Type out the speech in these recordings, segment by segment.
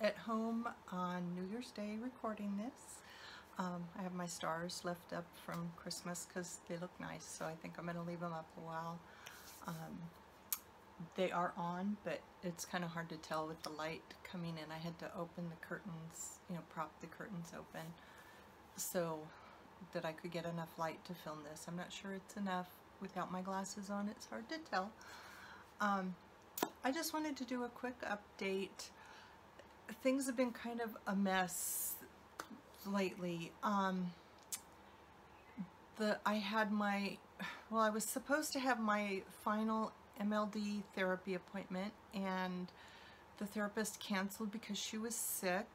at home on New Year's Day recording this. I have my stars left up from Christmas because they look nice, so I think I'm going to leave them up a while. They are on, but it's kind of hard to tell with the light coming in. I had to open the curtains, you know, prop the curtains open so that I could get enough light to film this. I'm not sure it's enough without my glasses on. It's hard to tell. I just wanted to do a quick update. Things have been kind of a mess lately. I was supposed to have my final MLD therapy appointment, and the therapist canceled because she was sick,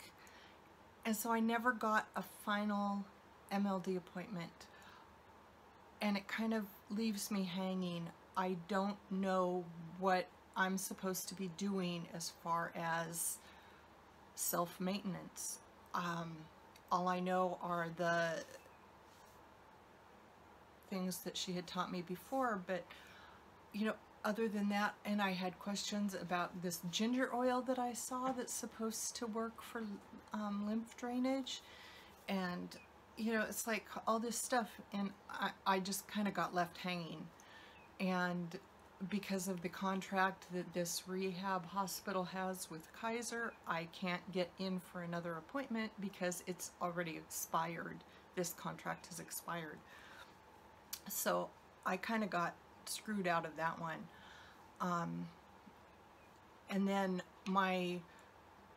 and so I never got a final MLD appointment, and it kind of leaves me hanging. I don't know what I'm supposed to be doing as far as self-maintenance. All I know are the things that she had taught me before, but you know, other than that, and I had questions about this ginger oil that I saw that's supposed to work for lymph drainage, and you know, it's like all this stuff, and I just kind of got left hanging. And because of the contract that this rehab hospital has with Kaiser, I can't get in for another appointment because it's already expired. This contract has expired. So I kind of got screwed out of that one. And then I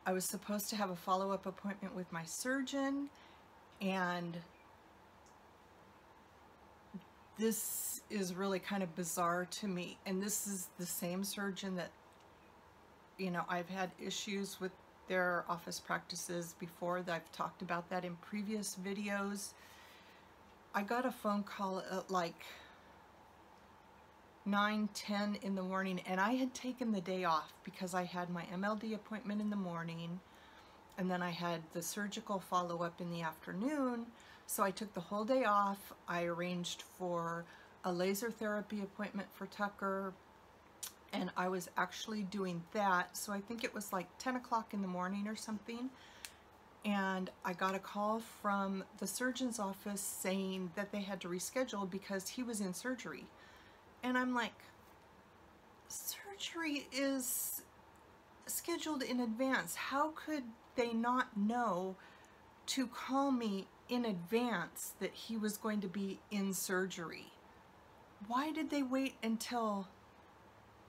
was supposed to have a follow-up appointment with my surgeon, and this is really kind of bizarre to me. And this is the same surgeon that, you know, I've had issues with their office practices before. That I've talked about that in previous videos. I got a phone call at like 9:10 in the morning, and I had taken the day off because I had my MLD appointment in the morning, and then I had the surgical follow-up in the afternoon. So I took the whole day off. I arranged for a laser therapy appointment for Tucker, and I was actually doing that. So I think it was like 10 o'clock in the morning or something, and I got a call from the surgeon's office saying that they had to reschedule because he was in surgery. And I'm like, surgery is scheduled in advance. How could they not know to call me in advance that he was going to be in surgery? Why did they wait until,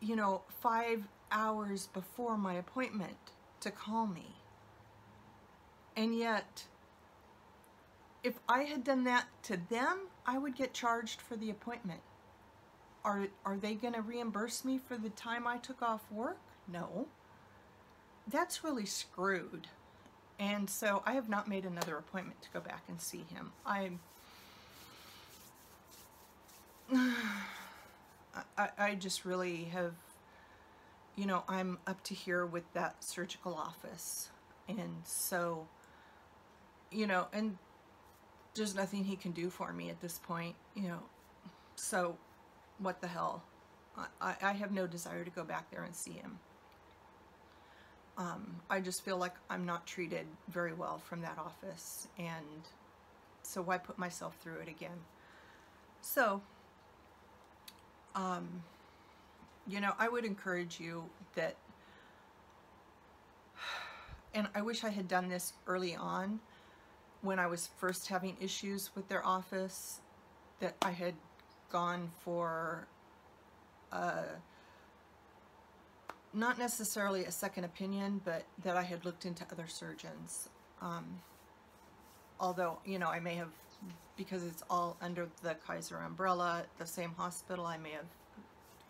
you know, 5 hours before my appointment to call me? And yet, if I had done that to them, I would get charged for the appointment. Are they going to reimburse me for the time I took off work? No. That's really screwed. And so I have not made another appointment to go back and see him. I just really have, you know, I'm up to here with that surgical office. And so, you know, and there's nothing he can do for me at this point, you know. So what the hell? I have no desire to go back there and see him. I just feel like I'm not treated very well from that office, and so why put myself through it again? So, you know, I would encourage you that, and I wish I had done this early on when I was first having issues with their office, that I had gone for not necessarily a second opinion, but that I had looked into other surgeons. Although, you know, I may have, because it's all under the Kaiser umbrella, the same hospital, I may have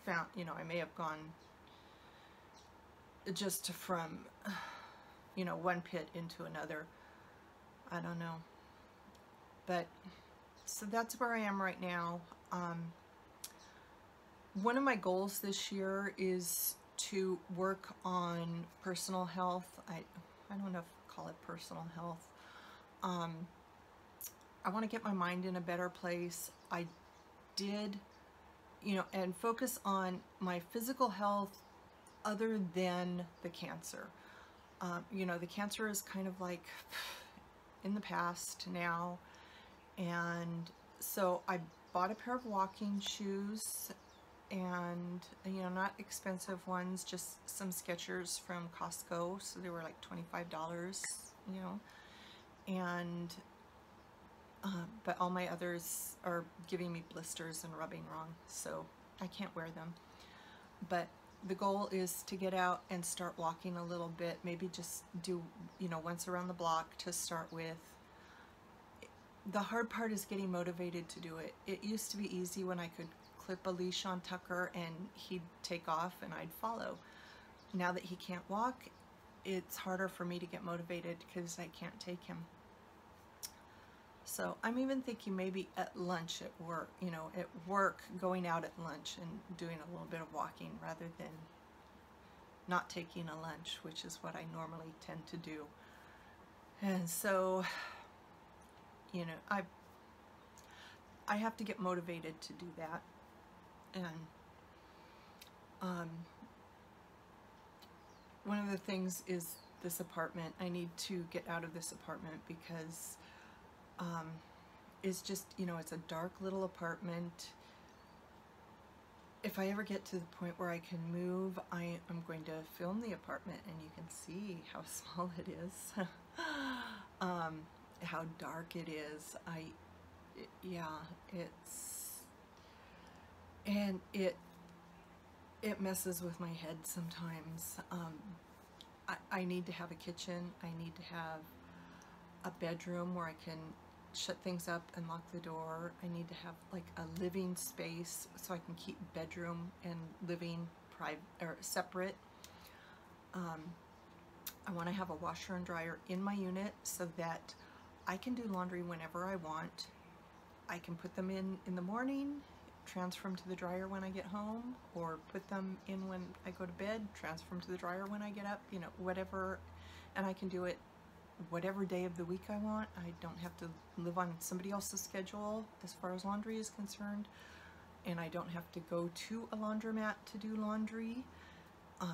found, you know, I may have gone just from, you know, one pit into another. I don't know. But, so that's where I am right now. One of my goals this year is to work on personal health. I don't know if I call it personal health. I want to get my mind in a better place. I did, you know, and focus on my physical health other than the cancer. you know, the cancer is kind of like in the past now. And so I bought a pair of walking shoes, and you know, not expensive ones, just some Skechers from Costco. So they were like $25, you know, and but all my others are giving me blisters and rubbing wrong, so I can't wear them. But the goal is to get out and start walking a little bit, maybe just do, you know, once around the block to start with. The hard part is getting motivated to do it. It used to be easy when I could clip a leash on Tucker and he'd take off and I'd follow. Now that he can't walk, it's harder for me to get motivated because I can't take him. So I'm even thinking maybe at lunch at work, you know, at work, going out at lunch and doing a little bit of walking rather than not taking a lunch, which is what I normally tend to do. And so, you know, I have to get motivated to do that. And one of the things is this apartment. I need to get out of this apartment because it's just, you know, it's a dark little apartment. If I ever get to the point where I can move, I am going to film the apartment and you can see how small it is, how dark it is. It messes with my head sometimes. I need to have a kitchen. I need to have a bedroom where I can shut things up and lock the door. I need to have like a living space so I can keep bedroom and living private or separate. I want to have a washer and dryer in my unit so that I can do laundry whenever I want. I can put them in the morning, transfer them to the dryer when I get home, or put them in when I go to bed, transfer them to the dryer when I get up, you know, whatever. And I can do it whatever day of the week I want. I don't have to live on somebody else's schedule as far as laundry is concerned, and I don't have to go to a laundromat to do laundry. I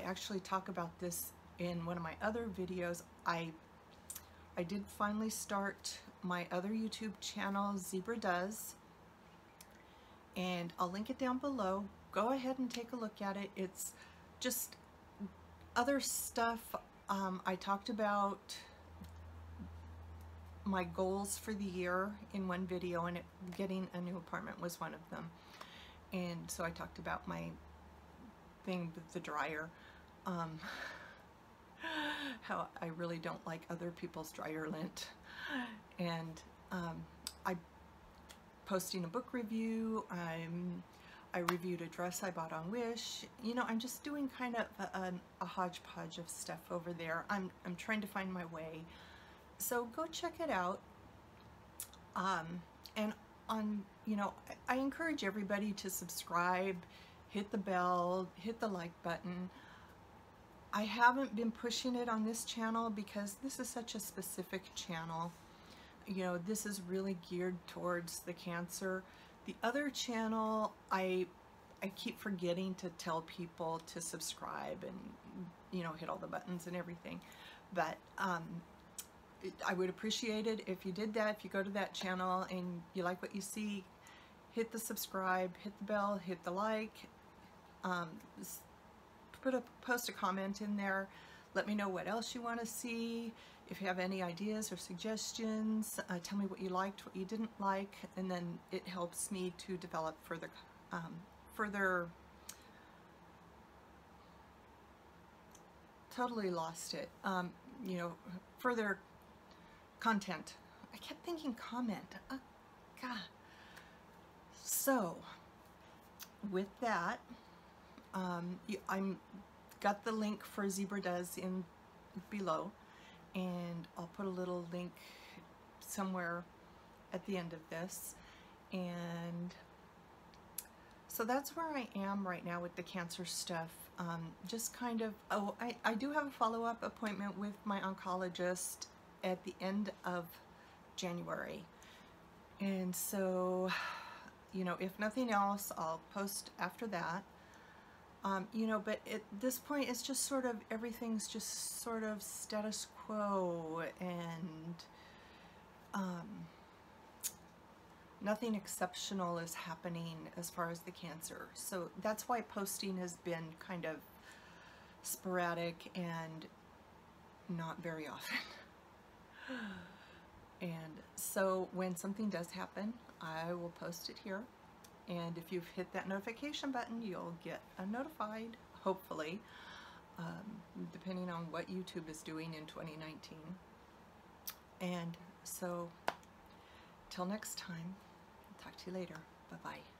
actually talk about this in one of my other videos. I did finally start my other YouTube channel, Zebra Does, and I'll link it down below. Go ahead and take a look at it. It's just other stuff. I talked about my goals for the year in one video, and getting a new apartment was one of them. And so I talked about my thing with the dryer, how I really don't like other people's dryer lint. And I'm posting a book review. I reviewed a dress I bought on Wish. You know, I'm just doing kind of a hodgepodge of stuff over there. I'm trying to find my way. So go check it out. And on, you know, I encourage everybody to subscribe, hit the bell, hit the like button. I haven't been pushing it on this channel because this is such a specific channel. You know, this is really geared towards the cancer. The other channel, I keep forgetting to tell people to subscribe and, you know, hit all the buttons and everything. But I would appreciate it if you did that. If you go to that channel and you like what you see, hit the subscribe, hit the bell, hit the like, post a comment in there. Let me know what else you want to see. If you have any ideas or suggestions, tell me what you liked, what you didn't like, and then it helps me to develop further, further content. I kept thinking comment. Oh, God. So, with that, I'm got the link for Zebra Does in below. And I'll put a little link somewhere at the end of this. And so that's where I am right now with the cancer stuff. Just kind of, I do have a follow-up appointment with my oncologist at the end of January. And so, you know, if nothing else, I'll post after that. You know, but at this point, it's just sort of, everything's just sort of status quo, and nothing exceptional is happening as far as the cancer. So that's why posting has been kind of sporadic and not very often. And so when something does happen, I will post it here. And if you've hit that notification button, you'll get notified, hopefully, depending on what YouTube is doing in 2019. And so, till next time, I'll talk to you later. Bye-bye.